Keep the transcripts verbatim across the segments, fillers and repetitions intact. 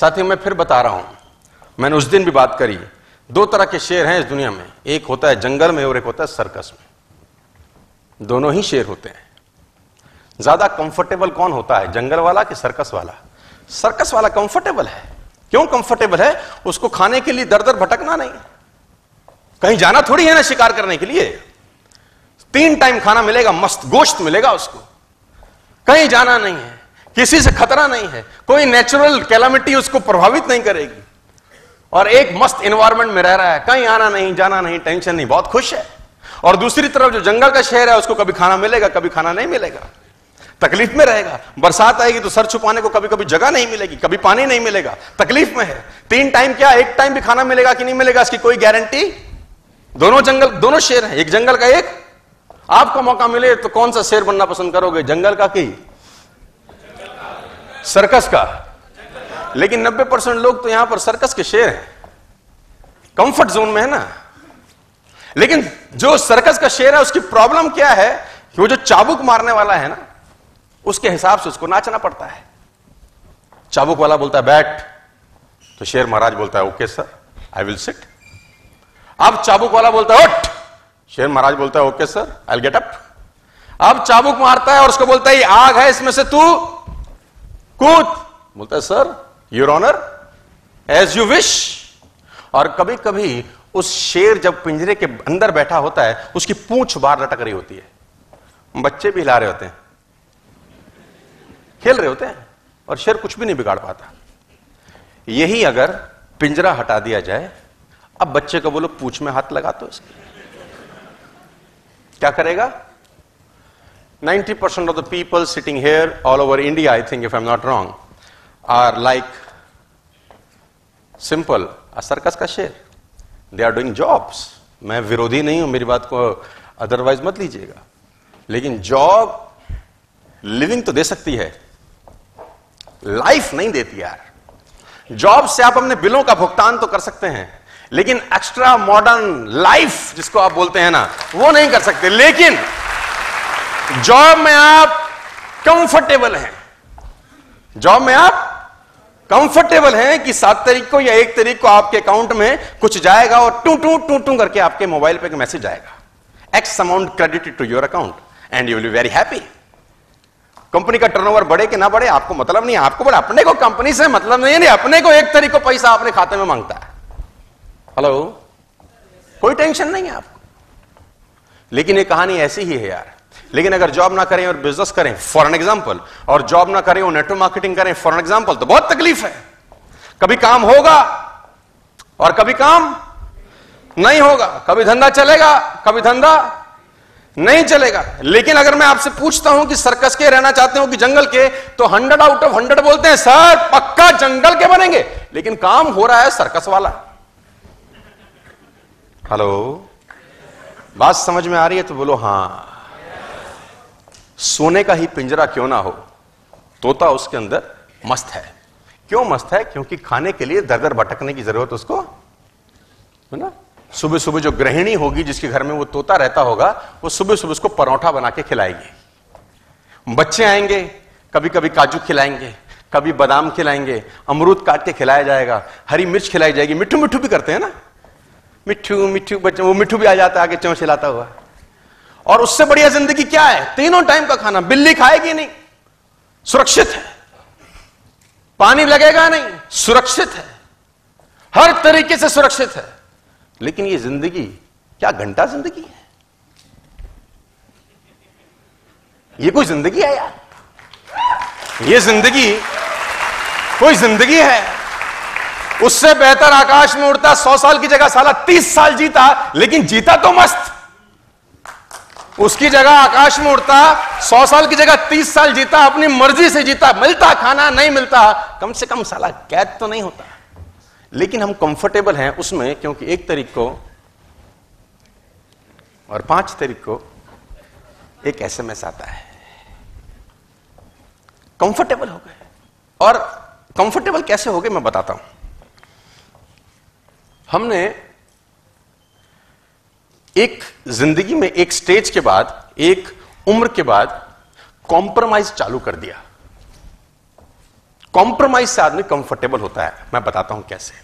साथियों, मैं फिर बता रहा हूं, मैंने उस दिन भी बात करी, दो तरह के शेर हैं इस दुनिया में, एक होता है जंगल में और एक होता है सर्कस में। दोनों ही शेर होते हैं। ज्यादा कंफर्टेबल कौन होता है, जंगल वाला कि सर्कस वाला? सर्कस वाला कंफर्टेबल है। क्यों कंफर्टेबल है? उसको खाने के लिए दर दर भटकना नहीं, कहीं जाना थोड़ी है ना शिकार करने के लिए। तीन टाइम खाना मिलेगा, मस्त गोश्त मिलेगा उसको, कहीं जाना नहीं है, किसी से खतरा नहीं है, कोई नेचुरल कैलामिटी उसको प्रभावित नहीं करेगी, और एक मस्त एनवायरमेंट में रह रहा है, कहीं आना नहीं जाना नहीं, टेंशन नहीं, बहुत खुश है। और दूसरी तरफ जो जंगल का शेर है उसको कभी खाना मिलेगा कभी खाना नहीं मिलेगा, तकलीफ में रहेगा। बरसात आएगी तो सर छुपाने को कभी कभी जगह नहीं मिलेगी, कभी पानी नहीं मिलेगा, तकलीफ में है। तीन टाइम क्या, एक टाइम भी खाना मिलेगा कि नहीं मिलेगा इसकी कोई गारंटी। दोनों जंगल, दोनों शेर हैं, एक जंगल का एक। आपको मौका मिले तो कौन सा शेर बनना पसंद करोगे, जंगल का कि सर्कस का? लेकिन नब्बे परसेंट लोग तो यहां पर सर्कस के शेर हैं, कंफर्ट जोन में है ना। लेकिन जो सर्कस का शेर है उसकी प्रॉब्लम क्या है कि वो जो चाबुक मारने वाला है ना, उसके हिसाब से उसको नाचना पड़ता है। चाबुक वाला बोलता है बैठ, तो शेर महाराज बोलता है okay sir I will sit. अब चाबुक वाला बोलता है उठ, शेर महाराज बोलता है okay sir I will get up. अब चाबुक मारता है और उसको बोलता है ये आग है इसमें से तू कूद, बोलता है sir your honour as you wish. और कभी कभी उस शेर जब पिंजरे के अंदर बैठा होता है उसकी पूंछ बाहर लटक रही होती है, बच्चे भी हिला रहे होते हैं, खेल रहे होते हैं, और शेर कुछ भी नहीं बिगाड़ पाता। यही अगर पिंजरा हटा दिया जाए, अब बच्चे को बोलो पूंछ में हाथ लगा दो इसके, क्या करेगा? ninety percent of the people sitting here all over India, I think if I'm not wrong, are like simple a circus का शेर. They are doing jobs. मैं विरोधी नहीं हूं, मेरी बात को अदरवाइज मत लीजिएगा, लेकिन जॉब लिविंग तो दे सकती है, लाइफ नहीं देती यार। जॉब से आप अपने बिलों का भुगतान तो कर सकते हैं, लेकिन एक्स्ट्रा मॉडर्न लाइफ जिसको आप बोलते हैं ना, वो नहीं कर सकते। लेकिन जॉब में आप कंफर्टेबल हैं, जॉब में आप कंफर्टेबल हैं कि सात तारीख को या एक तारीख को आपके अकाउंट में कुछ जाएगा और टू टू टू टू करके आपके मोबाइल पे एक मैसेज आएगा, X amount credited to your account and you will be very happy. Company का टर्नओवर बढ़े कि ना बढ़े आपको मतलब नहीं है, आपको बड़ा अपने को कंपनी से मतलब नहीं है, अपने को एक तारीख को पैसा अपने खाते में मांगता है। हेलो, कोई टेंशन नहीं है आपको। लेकिन ये कहानी ऐसी ही है यार। लेकिन अगर जॉब ना करें और बिजनेस करें फॉर एन एग्जाम्पल, और जॉब ना करें और नेटवर्क मार्केटिंग करें फॉर एन एग्जाम्पल, तो बहुत तकलीफ है। कभी काम होगा और कभी काम नहीं होगा, कभी धंधा चलेगा कभी धंधा नहीं चलेगा। लेकिन अगर मैं आपसे पूछता हूं कि सर्कस के रहना चाहते हो कि जंगल के, तो हंड्रेड आउट ऑफ हंड्रेड बोलते हैं सर पक्का जंगल के बनेंगे, लेकिन काम हो रहा है सर्कस वाला। हेलो, बात समझ में आ रही है तो बोलो हां। सोने का ही पिंजरा क्यों ना हो, तोता उसके अंदर मस्त है। क्यों मस्त है? क्योंकि खाने के लिए दर दर भटकने की जरूरत उसको है ना। सुबह सुबह जो गृहिणी होगी जिसके घर में वो तोता रहता होगा, वो सुबह सुबह उसको पराठा बना के खिलाएगी। बच्चे आएंगे, कभी कभी काजू खिलाएंगे, कभी बादाम खिलाएंगे, अमरूद काट के खिलाया जाएगा, हरी मिर्च खिलाई जाएगी। मिठू मिठू भी करते हैं ना, मिठू मिठू बच्चे, वो मिठू भी आ जाता है आगे चोंच हिलाता हुआ। और उससे बढ़िया जिंदगी क्या है? तीनों टाइम का खाना, बिल्ली खाएगी नहीं, सुरक्षित है, पानी लगेगा नहीं, सुरक्षित है, हर तरीके से सुरक्षित है। लेकिन ये जिंदगी क्या घंटा जिंदगी है? ये कोई जिंदगी है यार? ये जिंदगी कोई जिंदगी है? उससे बेहतर आकाश में उड़ता, सौ साल की जगह साला तीस साल जीता, लेकिन जीता तो मस्त। उसकी जगह आकाश में उड़ता, सौ साल की जगह तीस साल जीता, अपनी मर्जी से जीता, मिलता खाना नहीं मिलता, कम से कम साला कैद तो नहीं होता। लेकिन हम कंफर्टेबल हैं उसमें, क्योंकि एक तारीख को और पांच तारीख को एक एसएमएस आता है, कंफर्टेबल हो गए। और कंफर्टेबल कैसे हो गए मैं बताता हूं। हमने एक जिंदगी में एक स्टेज के बाद, एक उम्र के बाद कॉम्प्रोमाइज चालू कर दिया। कॉम्प्रोमाइज से आदमी कंफर्टेबल होता है। मैं बताता हूं कैसे।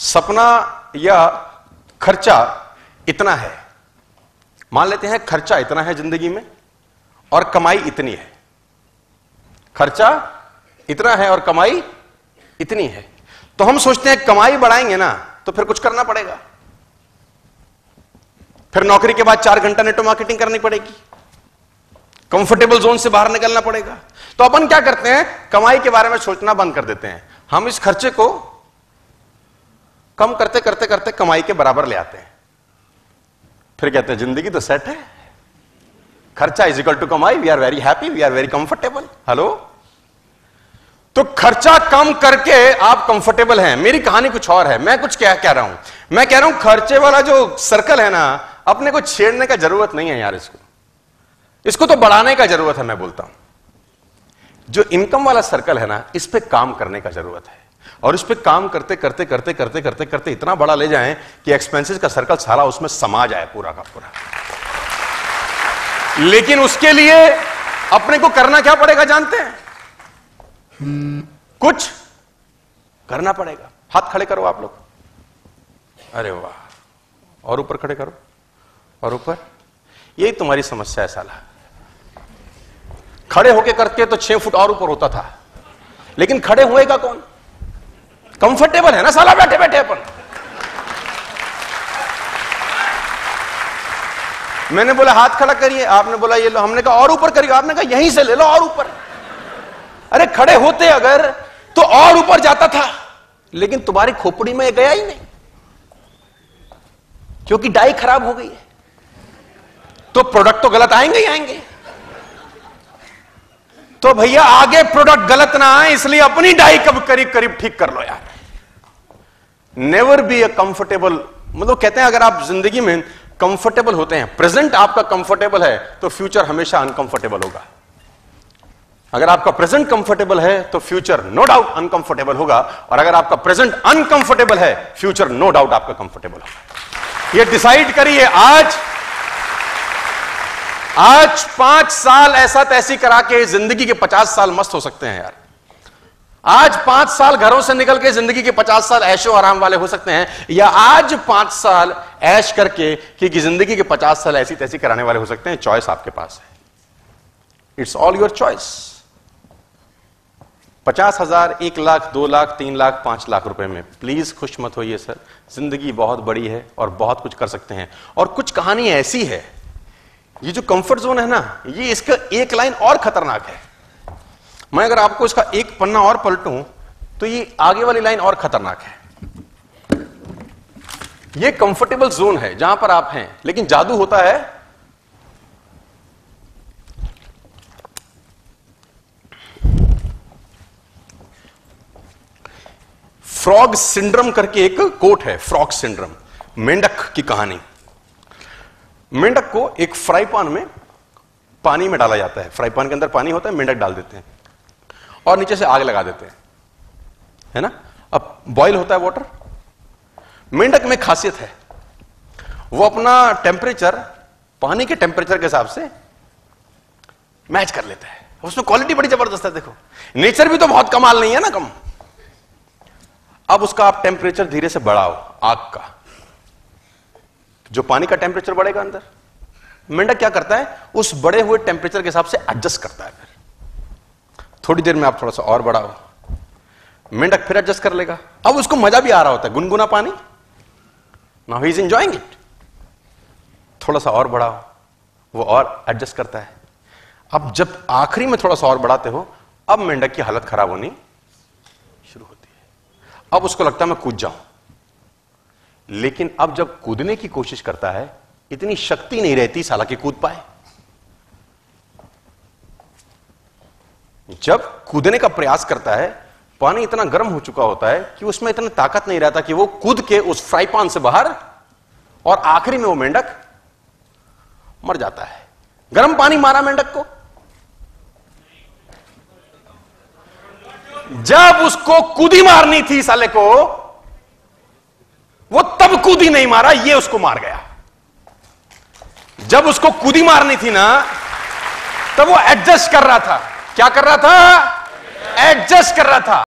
सपना या खर्चा इतना है, मान लेते हैं खर्चा इतना है जिंदगी में और कमाई इतनी है। खर्चा इतना है और कमाई इतनी है, तो हम सोचते हैं कमाई बढ़ाएंगे ना तो फिर कुछ करना पड़ेगा, फिर नौकरी के बाद चार घंटा नेटवर्क मार्केटिंग करनी पड़ेगी, कंफर्टेबल जोन से बाहर निकलना पड़ेगा। तो अपन क्या करते हैं, कमाई के बारे में सोचना बंद कर देते हैं। हम इस खर्चे को कम करते करते करते कमाई के बराबर ले आते हैं, फिर कहते हैं जिंदगी तो सेट है। खर्चा इज इक्वल टू कमाई, we are very happy, we are very comfortable. Hello, तो खर्चा कम करके आप कंफर्टेबल हैं। मेरी कहानी कुछ और है, मैं कुछ क्या कह रहा हूं, मैं कह रहा हूं खर्चे वाला जो सर्कल है ना, अपने को छेड़ने का जरूरत नहीं है यार, इसको इसको तो बढ़ाने का जरूरत है। मैं बोलता हूं जो इनकम वाला सर्कल है ना, इस पे काम करने का जरूरत है, और इस पे काम करते करते करते करते करते करते इतना बड़ा ले जाएं कि एक्सपेंसेस का सर्कल सारा उसमें समा जाए पूरा का पूरा। लेकिन उसके लिए अपने को करना क्या पड़ेगा जानते हैं? कुछ करना पड़ेगा। हाथ खड़े करो आप लोग, अरे वाह, और ऊपर खड़े करो, और ऊपर। यही तुम्हारी समस्या है साला, खड़े होके करते तो छह फुट और ऊपर होता था, लेकिन खड़े होएगा कौन? कंफर्टेबल है ना साला, बैठे बैठे अपन। मैंने बोला हाथ खड़ा करिए, आपने बोला ये लो, हमने कहा और ऊपर करिए, आपने कहा यहीं से ले लो और ऊपर। अरे खड़े होते अगर तो और ऊपर जाता था, लेकिन तुम्हारी खोपड़ी में गया ही नहीं, क्योंकि डाई खराब हो गई है, तो प्रोडक्ट तो गलत आएंगे ही आएंगे। तो भैया आगे प्रोडक्ट गलत ना आए, इसलिए अपनी डाई कब करीब करीब ठीक कर लो यार। नेवर बी अ कंफर्टेबल, मतलब कहते हैं अगर आप जिंदगी में कंफर्टेबल होते हैं, प्रेजेंट आपका कंफर्टेबल है, तो फ्यूचर हमेशा अनकंफर्टेबल होगा। अगर आपका प्रेजेंट कंफर्टेबल है तो फ्यूचर नो डाउट अनकंफर्टेबल होगा, और अगर आपका प्रेजेंट अनकंफर्टेबल है, फ्यूचर नो डाउट आपका कंफर्टेबल होगा। ये डिसाइड करिए आज, आज पांच साल ऐसा तैसी करा के जिंदगी के पचास साल मस्त हो सकते हैं यार। आज पांच साल घरों से निकल के जिंदगी के पचास साल ऐशो आराम वाले हो सकते हैं, या आज पांच साल ऐश करके कि जिंदगी के पचास साल ऐसी तैसी कराने वाले हो सकते हैं। चॉइस आपके पास है, इट्स ऑल योर चॉइस। पचास हजार, एक लाख, दो लाख, तीन लाख, पांच लाख रुपए में प्लीज खुश मत होइए सर, जिंदगी बहुत बड़ी है और बहुत कुछ कर सकते हैं। और कुछ कहानी ऐसी है, ये जो कंफर्ट जोन है ना, ये इसका एक लाइन और खतरनाक है। मैं अगर आपको इसका एक पन्ना और पलटूं तो ये आगे वाली लाइन और खतरनाक है। ये कंफर्टेबल जोन है जहां पर आप हैं, लेकिन जादू होता है फ्रॉग सिंड्रोम करके एक कोट है, फ्रॉग सिंड्रोम, मेंढक की कहानी। मेंढक को एक फ्राई पान में पानी में डाला जाता है, फ्राई पान के अंदर पानी होता है, मेंढक डाल देते हैं और नीचे से आग लगा देते हैं, है ना। अब बॉयल होता है वाटर। मेंढक में खासियत है, वो अपना टेम्परेचर पानी के टेम्परेचर के हिसाब से मैच कर लेता है। उसमें क्वालिटी बड़ी जबरदस्त है, देखो नेचर भी तो बहुत कमाल नहीं है ना, कम। अब उसका आप टेम्परेचर धीरे से बढ़ाओ आग का, जो पानी का टेम्परेचर बढ़ेगा अंदर। मेंढक क्या करता है, उस बढ़े हुए टेम्परेचर के हिसाब से एडजस्ट करता है। फिर थोड़ी देर में आप थोड़ा सा और बढ़ाओ, मेंढक फिर एडजस्ट कर लेगा। अब उसको मजा भी आ रहा होता है, गुनगुना पानी, now he is enjoying it. थोड़ा सा और बढ़ाओ, वो और एडजस्ट करता है। अब जब आखिरी में थोड़ा सा और बढ़ाते हो, अब मेंढक की हालत खराब होनी शुरू होती है। अब उसको लगता है मैं कूद जाऊं, लेकिन अब जब कूदने की कोशिश करता है, इतनी शक्ति नहीं रहती साला कि कूद पाए। जब कूदने का प्रयास करता है, पानी इतना गर्म हो चुका होता है कि उसमें इतना ताकत नहीं रहता कि वो कूद के उस फ्राई पान से बाहर, और आखिरी में वो मेंढक मर जाता है। गर्म पानी मारा मेंढक को। जब उसको कूदी मारनी थी साले को, वो तब कूदी नहीं मारा, ये उसको मार गया। जब उसको कूदी मारनी थी ना, तब वो एडजस्ट कर रहा था। क्या कर रहा था? एडजस्ट कर रहा था।